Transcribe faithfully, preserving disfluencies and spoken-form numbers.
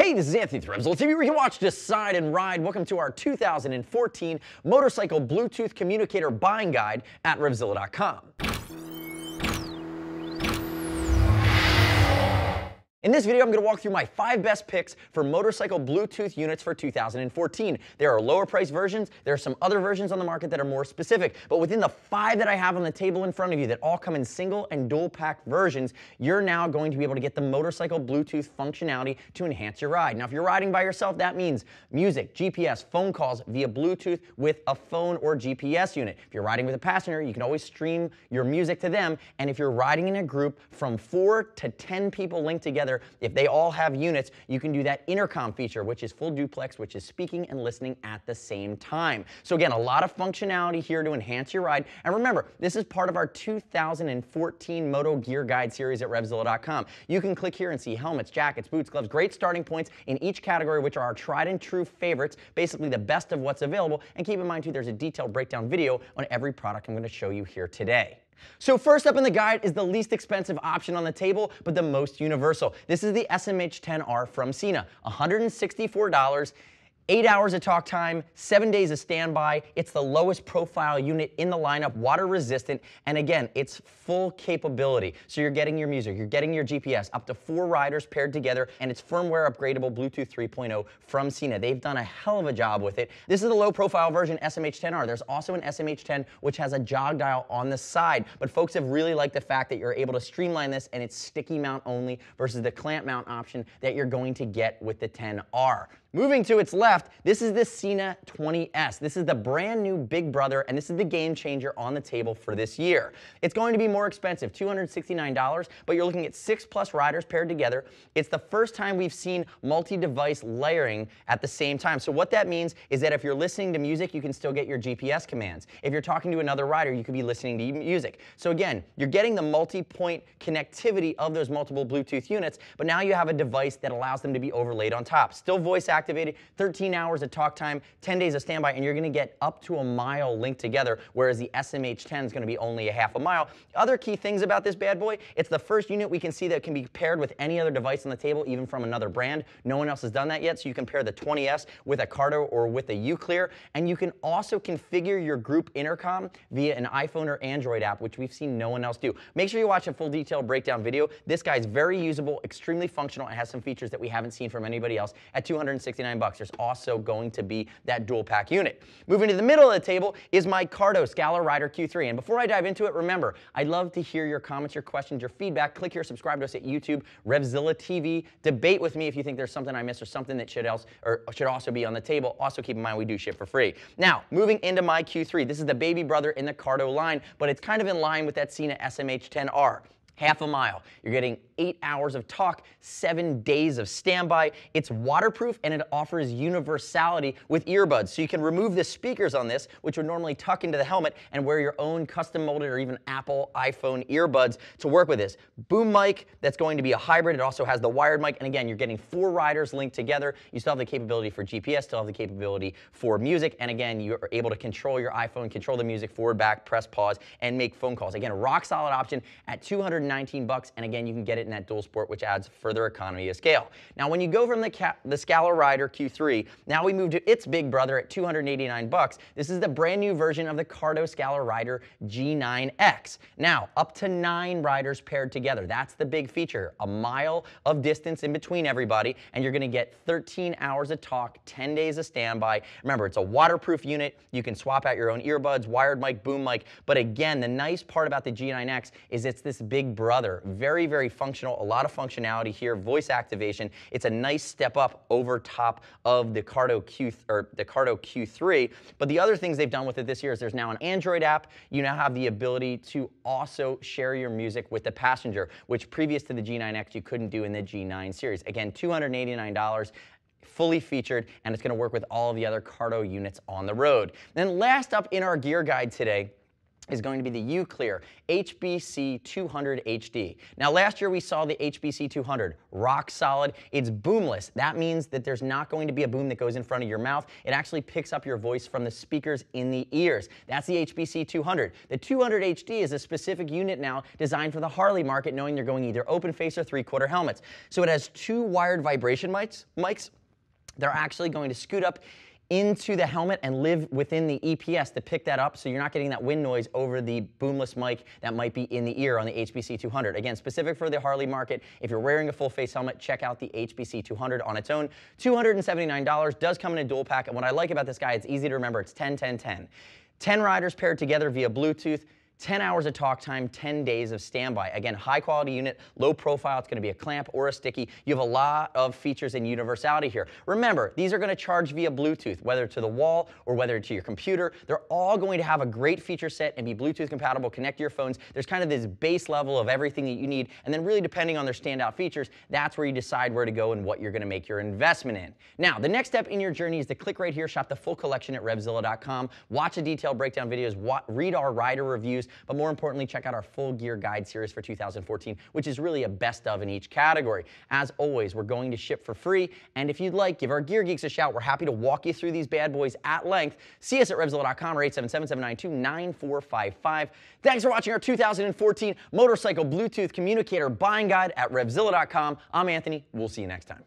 Hey, this is Anthony with Revzilla T V, where you can watch, decide, and ride. Welcome to our two thousand fourteen Motorcycle Bluetooth Communicator Buying Guide at Revzilla dot com. In this video, I'm going to walk through my five best picks for motorcycle Bluetooth units for two thousand fourteen. There are lower priced versions, there are some other versions on the market that are more specific, but within the five that I have on the table in front of you that all come in single and dual pack versions, you're now going to be able to get the motorcycle Bluetooth functionality to enhance your ride. Now, if you're riding by yourself, that means music, G P S, phone calls via Bluetooth with a phone or G P S unit. If you're riding with a passenger, you can always stream your music to them, and if you're riding in a group from four to ten people linked together, if they all have units, you can do that intercom feature, which is full duplex, which is speaking and listening at the same time. So again, a lot of functionality here to enhance your ride. And remember, this is part of our two thousand fourteen Moto Gear Guide series at Revzilla dot com. You can click here and see helmets, jackets, boots, gloves, great starting points in each category, which are our tried and true favorites, basically the best of what's available. And keep in mind too, there's a detailed breakdown video on every product I'm going to show you here today. So first up in the guide is the least expensive option on the table, but the most universal. This is the S M H ten R from Sena, one hundred sixty-four dollars. Eight hours of talk time, seven days of standby. It's the lowest profile unit in the lineup, water resistant, and again, it's full capability. So you're getting your music, you're getting your G P S, up to four riders paired together, and it's firmware upgradable Bluetooth three point oh from Sena. They've done a hell of a job with it. This is the low profile version S M H ten R. There's also an S M H ten which has a jog dial on the side, but folks have really liked the fact that you're able to streamline this and it's sticky mount only versus the clamp mount option that you're going to get with the ten R. Moving to its left, this is the Sena twenty S. This is the brand new big brother, and this is the game changer on the table for this year. It's going to be more expensive, two hundred sixty-nine dollars, but you're looking at six plus riders paired together. It's the first time we've seen multi-device layering at the same time. So what that means is that if you're listening to music, you can still get your G P S commands. If you're talking to another rider, you could be listening to music. So again, you're getting the multi-point connectivity of those multiple Bluetooth units, but now you have a device that allows them to be overlaid on top. Still voice active. Activated, thirteen hours of talk time, ten days of standby, and you're going to get up to a mile linked together, whereas the S M H ten is going to be only a half a mile. Other key things about this bad boy, it's the first unit we can see that can be paired with any other device on the table, even from another brand. No one else has done that yet, so you can pair the twenty S with a Cardo or with a UClear, and you can also configure your group intercom via an iPhone or Android app, which we've seen no one else do. Make sure you watch a full detailed breakdown video. This guy's very usable, extremely functional, and has some features that we haven't seen from anybody else at two hundred sixty-nine bucks. There's also going to be that dual pack unit. Moving to the middle of the table is my Cardo Scala Rider Q three. And before I dive into it, remember, I'd love to hear your comments, your questions, your feedback. Click here, subscribe to us at YouTube, Revzilla T V. Debate with me if you think there's something I missed or something that should else or should also be on the table. Also keep in mind we do ship for free. Now, moving into my Q three. This is the baby brother in the Cardo line, but it's kind of in line with that Sena S M H ten R. Half a mile. You're getting eight hours of talk, seven days of standby. It's waterproof and it offers universality with earbuds. So you can remove the speakers on this, which would normally tuck into the helmet, and wear your own custom molded or even Apple iPhone earbuds to work with this. Boom mic, that's going to be a hybrid. It also has the wired mic. And again, you're getting four riders linked together. You still have the capability for G P S, still have the capability for music. And again, you're able to control your iPhone, control the music, forward, back, press, pause, and make phone calls. Again, a rock solid option at two hundred nineteen bucks, and again, you can get it in that dual sport, which adds further economy of scale. Now, when you go from the, the Scala Rider Q three, now we move to its big brother at two hundred eighty-nine bucks. This is the brand new version of the Cardo Scala Rider G nine X. Now, up to nine riders paired together. That's the big feature. A mile of distance in between everybody, and you're going to get thirteen hours of talk, ten days of standby. Remember, it's a waterproof unit. You can swap out your own earbuds, wired mic, boom mic. But again, the nice part about the G nine X is it's this big brother. Very, very functional. A lot of functionality here. Voice activation. It's a nice step up over top of the Cardo Q or the Cardo Q three. But the other things they've done with it this year is there's now an Android app. You now have the ability to also share your music with the passenger, which previous to the G nine X you couldn't do in the G nine series. Again, two hundred eighty-nine dollars. Fully featured, and it's going to work with all of the other Cardo units on the road. Then last up in our gear guide today is going to be the UClear H B C two hundred H D. Now last year we saw the H B C two hundred, rock solid. It's boomless. That means that there's not going to be a boom that goes in front of your mouth. It actually picks up your voice from the speakers in the ears. That's the H B C two hundred. The two hundred H D is a specific unit now designed for the Harley market, knowing you're going either open face or three quarter helmets. So it has two wired vibration mics. mics. They're actually going to scoot up into the helmet and live within the E P S to pick that up, so you're not getting that wind noise over the boomless mic that might be in the ear on the H B C two hundred. Again, specific for the Harley market. If you're wearing a full face helmet, check out the H B C two hundred on its own. two hundred seventy-nine dollars, does come in a dual pack, and what I like about this guy, it's easy to remember, it's ten ten ten. ten riders paired together via Bluetooth, ten hours of talk time, ten days of standby. Again, high quality unit, low profile. It's going to be a clamp or a sticky. You have a lot of features and universality here. Remember, these are going to charge via Bluetooth, whether to the wall or whether to your computer. They're all going to have a great feature set and be Bluetooth compatible, connect to your phones. There's kind of this base level of everything that you need, and then really depending on their standout features, that's where you decide where to go and what you're going to make your investment in. Now, the next step in your journey is to click right here, shop the full collection at Revzilla dot com, watch the detailed breakdown videos, read our rider reviews, but more importantly, check out our full gear guide series for two thousand fourteen, which is really a best of in each category. As always, we're going to ship for free, and if you'd like, give our gear geeks a shout. We're happy to walk you through these bad boys at length. See us at Revzilla dot com or eight seven seven, seven nine two, nine four five five. Thanks for watching our two thousand fourteen Motorcycle Bluetooth Communicator Buying Guide at Revzilla dot com. I'm Anthony. We'll see you next time.